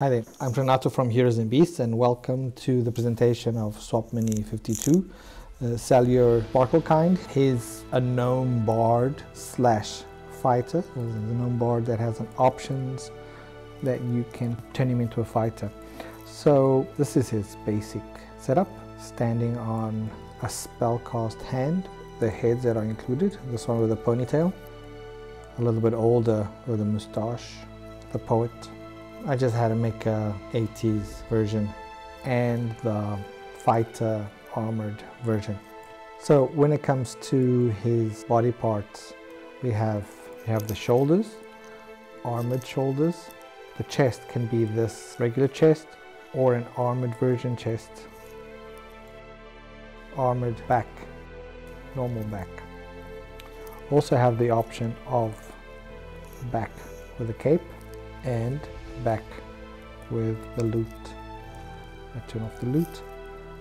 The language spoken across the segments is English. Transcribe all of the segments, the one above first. Hi there, I'm Renato from Heroes and Beasts, and welcome to the presentation of Swap Mini 52, Salyur Sparklekind. He's a gnome bard slash fighter. The gnome bard that has an options that you can turn him into a fighter. So this is his basic setup, standing on a spellcast hand, the heads that are included, this one with a ponytail, a little bit older with a moustache, the poet. I just had to make a 80s version and the fighter armored version. So when it comes to his body parts, we have the shoulders, armored shoulders. The chest can be this regular chest or an armored version chest. Armored back, normal back. Also have the option of back with a cape and back with the loot. I turn off the loot.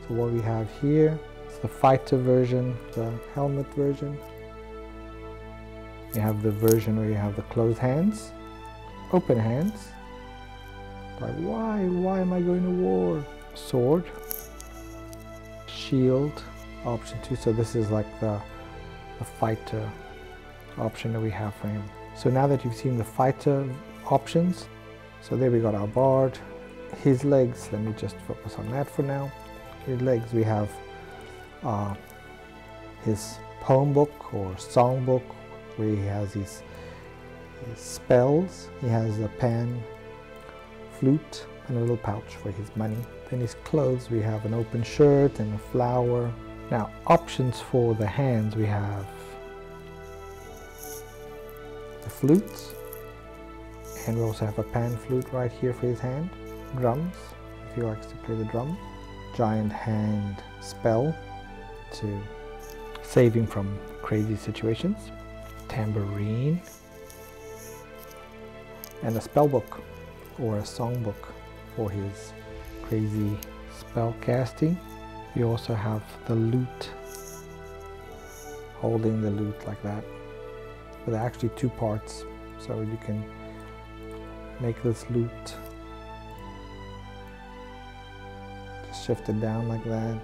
So what we have here is the fighter version, the helmet version. You have the version where you have the closed hands, open hands. Like why am I going to war? Sword, shield, option 2. So this is like the fighter option that we have for him. So now that you've seen the fighter options, so there we got our bard. His legs, let me just focus on that for now. His legs, we have his poem book or song book where he has his spells. He has a pan, flute, and a little pouch for his money. Then his clothes, we have an open shirt and a flower. Now options for the hands, we have the flutes. And we also have a pan flute right here for his hand. Drums, if he likes to play the drum. Giant hand spell to save him from crazy situations. Tambourine. And a spell book or a song book for his crazy spell casting. We also have the lute, holding the lute like that. But there are actually two parts, so you can make this loot, just shift it down like that,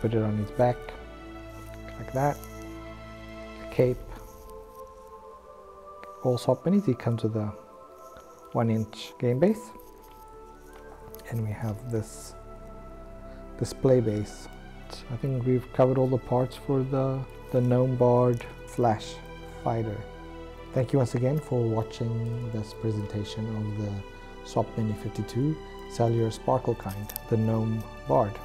put it on his back like that. A cape. All Swap Minis, he comes with a 1-inch game base, and we have this display base. I think we've covered all the parts for the gnome bard slash fighter. Thank you once again for watching this presentation of the Swap Mini 52 Salyur Sparklekind, the Gnome Bard.